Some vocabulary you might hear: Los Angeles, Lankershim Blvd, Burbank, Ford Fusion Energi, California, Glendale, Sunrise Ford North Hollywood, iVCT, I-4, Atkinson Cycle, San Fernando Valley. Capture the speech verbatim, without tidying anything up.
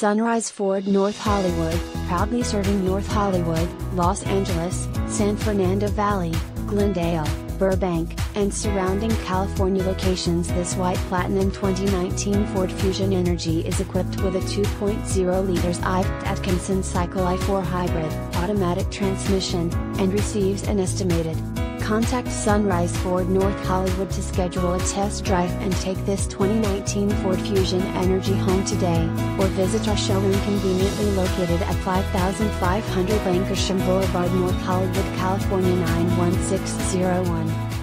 Sunrise Ford North Hollywood, proudly serving North Hollywood, Los Angeles, San Fernando Valley, Glendale, Burbank, and surrounding California locations. This white platinum twenty nineteen Ford Fusion Energi is equipped with a two point oh liters iVCT Atkinson Cycle I four Hybrid automatic transmission, and receives an estimated. Contact Sunrise Ford North Hollywood to schedule a test drive and take this twenty nineteen Ford Fusion Energi home today, or visit our showroom conveniently located at fifty-five hundred Lankershim Boulevard, North Hollywood, California nine one six zero one.